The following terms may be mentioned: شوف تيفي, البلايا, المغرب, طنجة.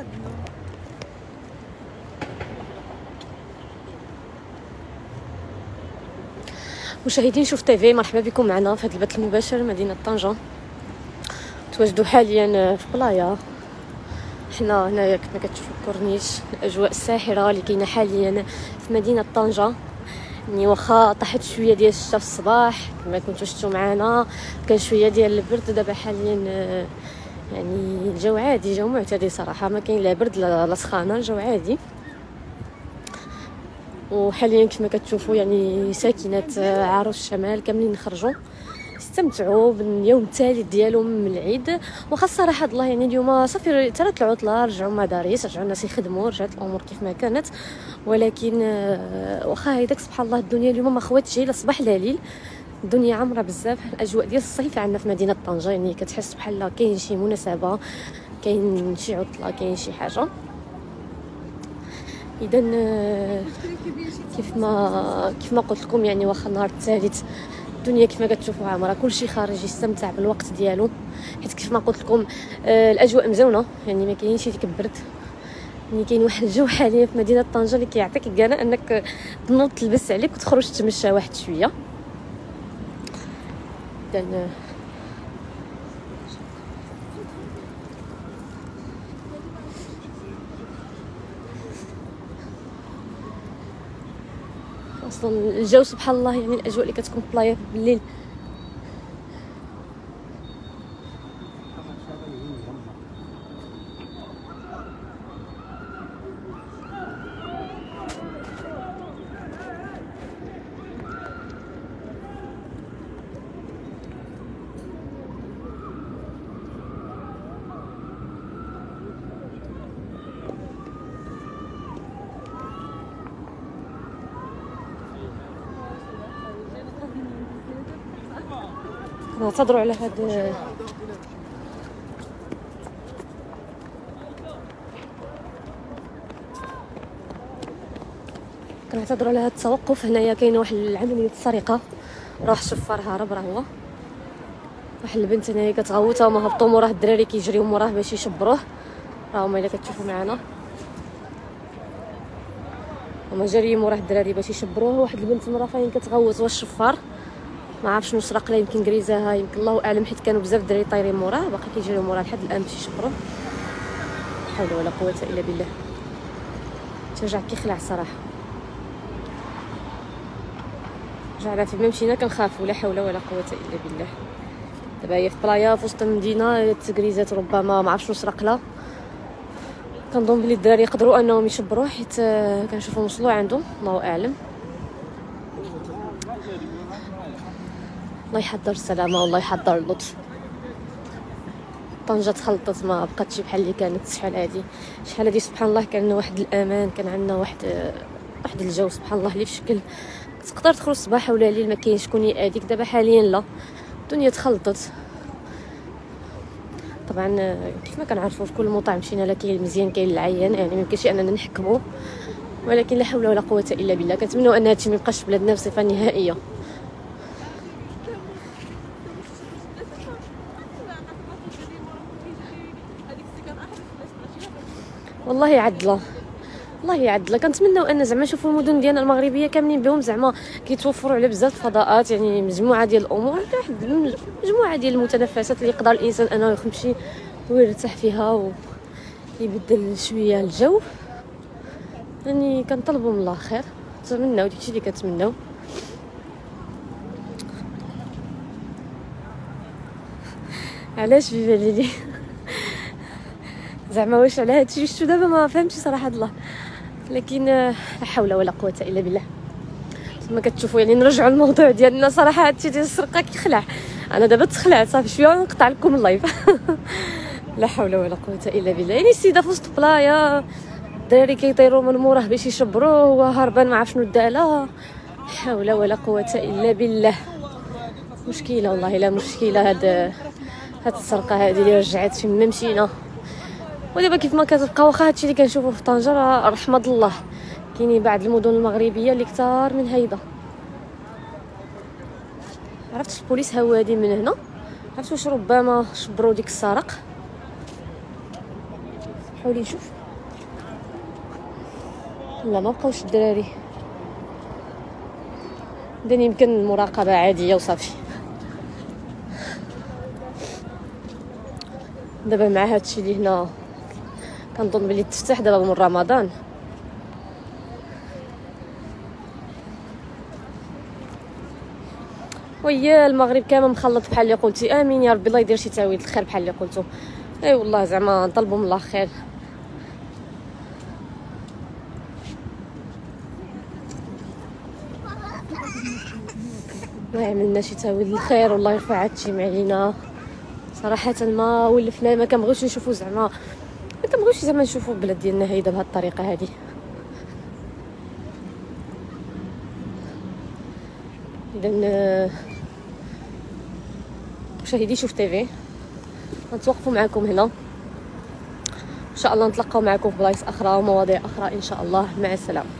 البلاد. مشاهدين شوف تيفي، مرحبا بكم معنا في هذا البث المباشر مدينة طنجة. تواجدوا حاليا في بلايا. حنا هنايا كما كتشوفوا الكورنيش، الاجواء الساحره اللي كاينه حاليا في مدينه طنجه. يعني واخا طاحت شويه ديال الشتاء في الصباح كما كنتو شفتوا معنا، كان شويه ديال البرد. دابا حاليا يعني الجو عادي، جو معتدي صراحه، ما كاين لا برد لا سخانه، الجو عادي. وحاليا كما كتشوفوا يعني ساكنات عروس الشمال كاملين خرجوا استمتعوا باليوم الثالث ديالهم من العيد. وخاصه صراحه الله، يعني اليوم صافي ترات العطله، رجعوا المدارس، رجعوا الناس يخدموا، رجعت الامور كيف ما كانت. ولكن واخا هيداك سبحان الله، الدنيا اليوم ما خواتش لا صباح لا ليل، الدنيا عامره بزاف. الاجواء ديال الصيف عندنا في مدينه طنجه، يعني كتحس بحال كاين شي مناسبه، كاين شي عطله، كاين شي حاجه. اذا كيف ما قلت لكم، يعني واخا النهار الثالث الدنيا كيف ما كتشوفوا عامره، كلشي خارج يستمتع بالوقت ديالو، حيت كيف ما قلت لكم الاجواء مزونه، يعني ما كاينش ديك البرد. يعني كاين واحد الجو حاليا في مدينه طنجه اللي كيعطيك القناعه انك تنوض تلبس عليك وتخرج تمشى واحد شويه. اذا اصلا الجو سبحان الله، يعني الاجواء اللي كتكون في البلايا بالليل. نعتذروا على هذا التوقف. هنايا كاينه واحد العمليه السرقه، راح شفار هرب، راه هو واحد البنت هنايا كتغوت، هما هبطوا موراه الدراري كيجريو موراه باش يشبروه، راه هما اللي كتشوفوا معنا، هما جاريين موراه الدراري باش يشبروه. واحد البنت مرة فين كتغوت، واش الشفار ما عرفش شنو سرق لها، يمكن كريزاها، يمكن الله اعلم، حيت كانوا بزاف الدراري طايرين موراه، باقي كيجريو موراه لحد الان باش يشبروه. لا حول ولا قوه الا بالله، ترجع كيخلع صراحه. رجعنا فيما مشينا كنخافوا، لا حول ولا قوه الا بالله. دابا هي في بلايا في وسط المدينه، تكريزات ربما ما عرفش شنو سرق لها. كنظن بلي الدراري يقدروا انهم يشبروه، حيت كنشوفهم وصلوا عندهم، الله اعلم. الله يحضر السلامه والله يحضر اللطف. طنجه تخلطت، ما بقاتش بحال اللي كانت شحال هادي. سبحان الله كان عندنا واحد الامان، كان عندنا واحد الجو سبحان الله اللي في شكل، تقدر تخرج صباح ولا ليل، ما كاينش شكون يأذيك. دابا حاليا لا، الدنيا تخلطت. طبعا كيف ما كنعرفوا في كل مطعم مشينا لا كاين مزيان كاين العيان، يعني ميمكنش اننا نحكموا، ولكن لا حول ولا قوه الا بالله. كنتمنوا ان هادشي ما يبقاش بلادنا بصفه نهائيه. والله يعدله، الله يعدله. كنتمناو ان زعما نشوفوا المدن ديالنا المغربيه كاملين بهم زعما كيتوفروا على بزاف الفضاءات، يعني مجموعه ديال الامور، مجموعه ديال المتنفسات اللي يقدر الانسان انه يمشي ويرتاح فيها ويبدل شويه الجو. يعني كنطلبوا من الله خير، نتمناو داكشي اللي كنتمناو. علاش بيبان لي زعما واش على هادشي شفتو دابا، ما فهمتش صراحه الله، لكن لا حول ولا قوه الا بالله. كما كتشوفوا يعني نرجعوا للموضوع ديالنا، صراحه هادشي ديال السرقه كيخلع. انا دابا تخلعت صافي شويه ونقطع لكم اللايف. لا حول ولا قوه الا بالله. يعني السيده في وسط بلايا، الدراري كيطيروا من موراه باش يشبروه، هو هربان ما عرف شنو دالها. لا حول ولا قوه الا بالله. مشكله والله الا مشكله هاد السرقه هادي اللي رجعت فين مشينا. ودابا كيف ما كتبقى، واخا هادشي اللي كنشوفوه في طنجة راه رحمة الله، كاينين بعض المدن المغربية اللي كثار من هيدا. عرفتش البوليس هوادي من هنا، عرفت واش ربما شبروا ديك السرق. حولي نشوف. لا ما بقاوش الدراري، دين يمكن المراقبه عاديه وصافي. دابا مع هادشي اللي هنا كنظن بلي تفتح دابا من رمضان. ويا المغرب كامل مخلط بحال اللي قلتي. امين يا ربي، الله يدير شي تعويض الخير بحال اللي قلتو. اي أيوة والله زعما نطلبوا من الله خير. ما عملنا شي تعويض الخير، والله يرفع هادشي من علينا صراحه. ما ولفنا، ما كنبغيوش نشوفو زعما، ما كنبغيوش زعما نشوفو البلاد ديالنا هايده بهاد الطريقه هادي. اذا مشاهدي شوف تيفي غنتوقفوا معكم هنا، ان شاء الله نتلقاو معكم في بلايص اخرى ومواضيع اخرى ان شاء الله. مع السلامه.